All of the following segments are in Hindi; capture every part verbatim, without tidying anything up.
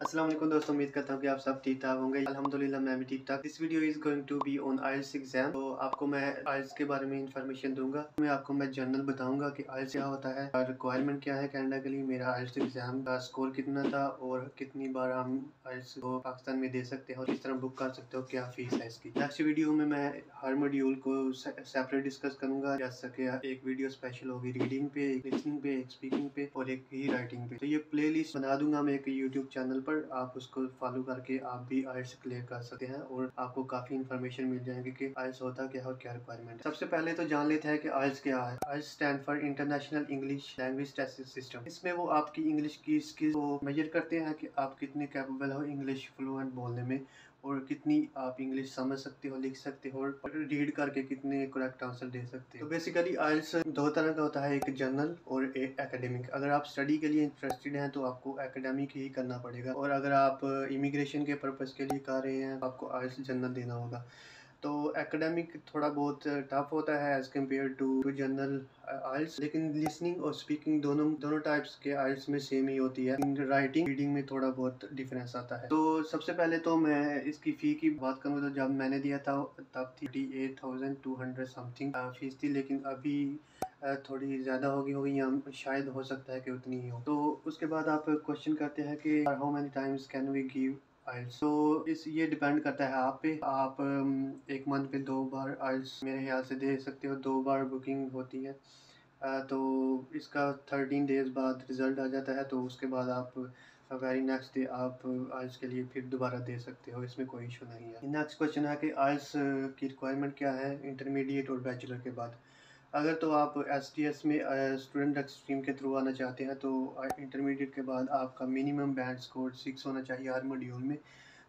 अस्सलाम वालेकुम दोस्तों, उम्मीद करता हूँ कि आप सब ठीक ठाक होंगे। अल्हम्दुलिल्लाह मैं भी ठीक ठाक। This video is going to be on IELTS exam. तो आपको मैं आइल्स के बारे में इन्फॉर्मेशन दूंगा। मैं आपको मैं जनरल बताऊंगा कि आइल्स क्या होता है और रिक्वायरमेंट क्या है कनाडा के लिए, मेरा आइल्स एग्जाम का स्कोर कितना था और कितनी बार हम आइल्स को पाकिस्तान में दे सकते हो, किस तरह बुक कर सकते हो, क्या फीस है इसकी। नेक्स्ट वीडियो में मैं हर मॉड्यूल को सेपरेट डिस्कस करूँगा, जैसा कि एक वीडियो स्पेशल होगी रीडिंग पे, एक लिसनिंग पे, एक स्पीकिंग पे और एक ही राइटिंग पे। तो ये प्ले लिस्ट बना दूंगा मैं एक यूट्यूब चैनल पर, आप उसको फॉलो करके आप भी आइल्स क्लियर कर सकते हैं और आपको काफी इन्फॉर्मेशन मिल जाएगी कि आइल्स होता क्या है और क्या रिक्वायरमेंट है। सबसे पहले तो जान लेते हैं कि आइल्स क्या है। IELTS stand for international English language testing system. इसमें वो आपकी इंग्लिश की स्किल को मेजर करते हैं कि आप कितने कैपेबल हो इंग्लिश फ्लुएंट बोलने में और कितनी आप इंग्लिश समझ सकते हो, लिख सकते हो और रीड करके कितने करेक्ट आंसर दे सकते हो। तो बेसिकली आइल्स दो तरह का होता है, एक जनरल और एक एकेडमिक। अगर आप स्टडी के लिए इंटरेस्टेड हैं तो आपको एकेडमिक ही करना पड़ेगा और अगर आप इमिग्रेशन के पर्पज़ के लिए कर रहे हैं आपको आइल्स जनरल देना होगा। तो एकेडमिक थोड़ा बहुत टफ होता है as compare to to general आइल्स, लेकिन लिसनिंग और स्पीकिंग दोनों दोनों टाइप्स के आइल्स में सेम ही होती है। राइटिंग रीडिंग में थोड़ा बहुत डिफरेंस आता है। तो सबसे पहले तो मैं इसकी फ़ी की बात करूँ तो जब मैंने दिया था तब थी thirty eight thousand two hundred something fees थी, लेकिन अभी थोड़ी ज़्यादा होगी होगी या शायद हो सकता है कि उतनी ही हो। तो उसके बाद आप क्वेश्चन करते हैं कि how many times can we give IELTS. तो इस ये डिपेंड करता है आप पे, आप एक मंथ पे दो बार आइल्स मेरे ख्याल से दे सकते हो, दो बार बुकिंग होती है। तो इसका थर्टीन डेज बाद रिज़ल्ट आ जाता है, तो उसके बाद आप वेरी नेक्स्ट डे आप आइल्स के लिए फिर दोबारा दे सकते हो, इसमें कोई इशू नहीं है। नेक्स्ट क्वेश्चन है कि आइल्स की रिक्वायरमेंट क्या है इंटरमीडिएट और बैचलर के बाद। अगर तो आप एस टी एस में स्टूडेंट एक्सट्रीम के थ्रू आना चाहते हैं तो इंटरमीडिएट के बाद आपका मिनिमम बैंड स्कोर सिक्स होना चाहिए हर मॉड्यूल में।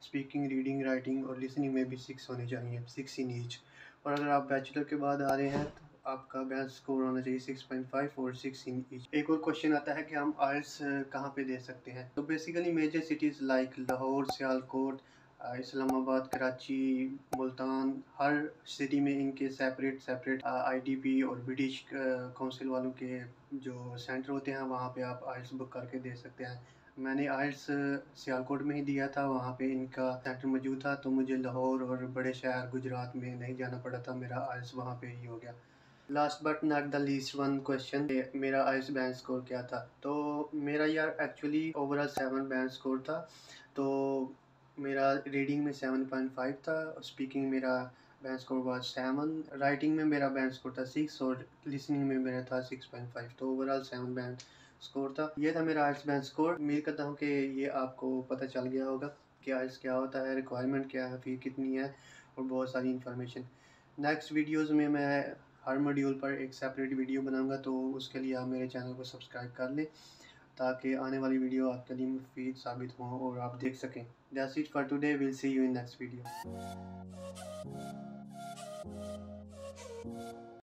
स्पीकिंग रीडिंग राइटिंग और लिसनिंग में भी सिक्स होने चाहिए, सिक्स इन ईच। और अगर आप बैचलर के बाद आ रहे हैं तो आपका बैंड स्कोर होना चाहिए सिक्स पॉइंट फाइव और सिक्स इन ईच। एक और क्वेश्चन आता है कि हम आइल्स कहाँ पे दे सकते हैं। तो basically major cities like Lahore, Sialkot, Islamabad, Karachi, Multan, हर सिटी में इनके सेपरेट सेपरेट आईडीपी और ब्रिटिश काउंसिल वालों के जो सेंटर होते हैं वहाँ पे आप आइल्स बुक करके दे सकते हैं। मैंने आइल्स सियालकोट में ही दिया था, वहाँ पे इनका सेंटर मौजूद था, तो मुझे लाहौर और बड़े शहर गुजरात में नहीं जाना पड़ा था, मेरा आइल्स वहाँ पे ही हो गया। Last but not the least one question, मेरा आइल्स बैंड स्कोर क्या था। तो मेरा यार actually overall seven band score था। तो मेरा रीडिंग में सेवन पॉइंट फाइव था, स्पीकिंग मेरा band score was seven, writing में मेरा बैंड स्कोर था सिक्स और लिसनिंग में मेरा था सिक्स पॉइंट फाइव। तो ओवरऑल सेवन बैंड स्कोर था। ये था मेरा आइल्स बैंड स्कोर। उम्मीद करता हूँ कि ये आपको पता चल गया होगा कि आइल्स क्या होता है, रिक्वायरमेंट क्या है, फी कितनी है और बहुत सारी इन्फॉर्मेशन। नेक्स्ट वीडियोज़ में मैं हर मॉड्यूल पर एक सेपरेट वीडियो बनाऊँगा, तो उसके लिए आप मेरे चैनल को सब्सक्राइब कर लें ताकि आने वाली वीडियो आपके लिए मुफीद साबित हो और आप देख सकें। That's it for today, will see you in next video.